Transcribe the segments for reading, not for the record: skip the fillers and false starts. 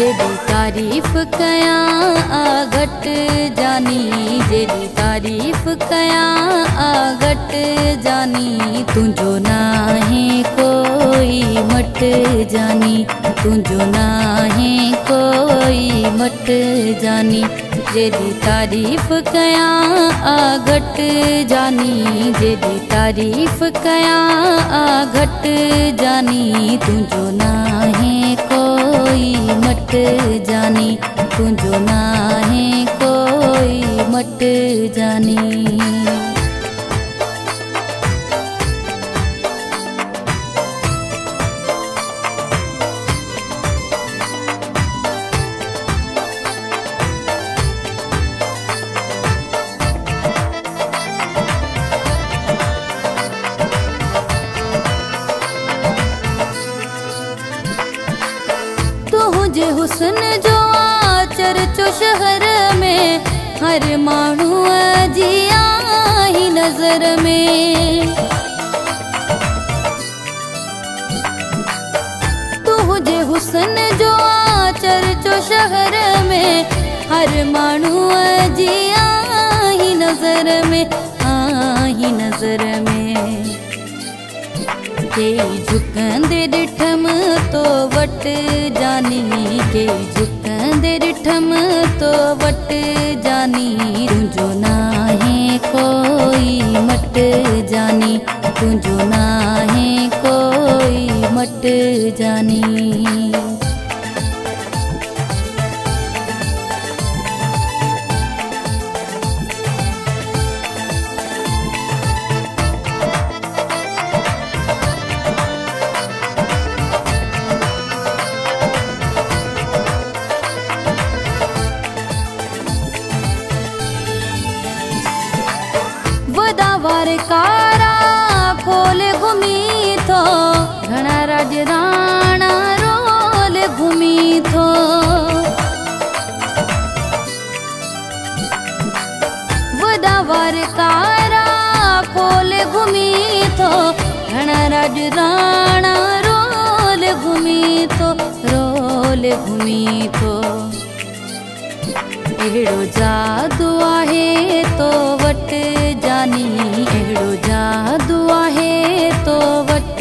जेदी तारीफ कयां आ घट जानी, जेदी तारीफ कयां आ घट जानी, तुझो नाहे कोई मट जानी, तुझो नाहे कोई मट जानी, जेदी तारीफ कयां आ घट जानी, जेदी तारीफ कयां आ घट जानी, तुझो नाहे कोई मट जानी, तुझो नाहे कोई मट जानी। तुझे हुस्न जो आचर चो शहर में, हर मानू जिया ही नजर में, तुझे हुस्न जो आचर चो शहर में, हर मानू जिया ही नजर में, आही नजर में, के झुकंदे डिठम तो वट जानी, के झुकंदे डिठम तो वट जानी, तुझो नाहे कोई मट जानी, तुझो नाहे कोई मट जानी। वदावर कारा खोल घुमी थो, घना रज राणा रोल घुमी थो, वदावर कारा खोल घुमी थो, घना रज राणा रोल घुमी थो, रोल घुमी थो, एड़ो जादू आहे तो वट जानी, एड़ो जादू आहे तो वट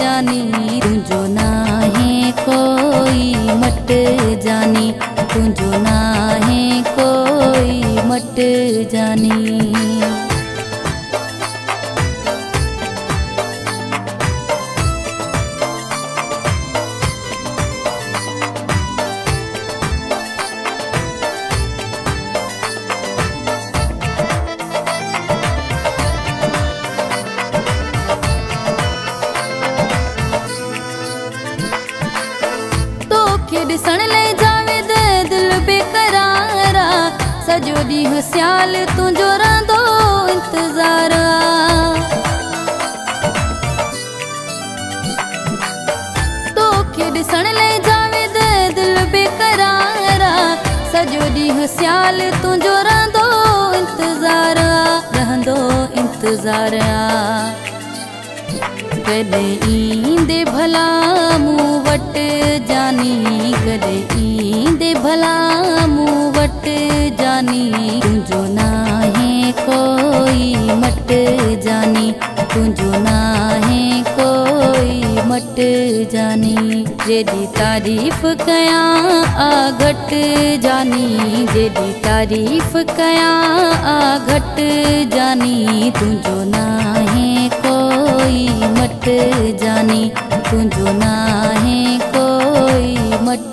जानी, तुझो नाहे कोई मट जानी, तुझो नाहे कोई मट जानी। सन ले जावे दे दिल बेकरारा, सजो दी हस्याल तुझो रांदो इंतजारा, तो के सन ले जावे दे दिल बेकरारा, सजो दी हस्याल तुझो रांदो इंतजारा, रांदो इंतजारा, कदे ईंदे भला मुँह वट जानी, कदे ईंदे भला मुँह वट जानी, तुझो नाहे कोई मट जानी, तुझो नाहे कोई मट जानी, जेदी तारीफ कयां आ घट जानी, जेदी तारीफ कयां आ घट जानी, तुझो नाहे कोई मट जानी, तुझो नाहे कोई मट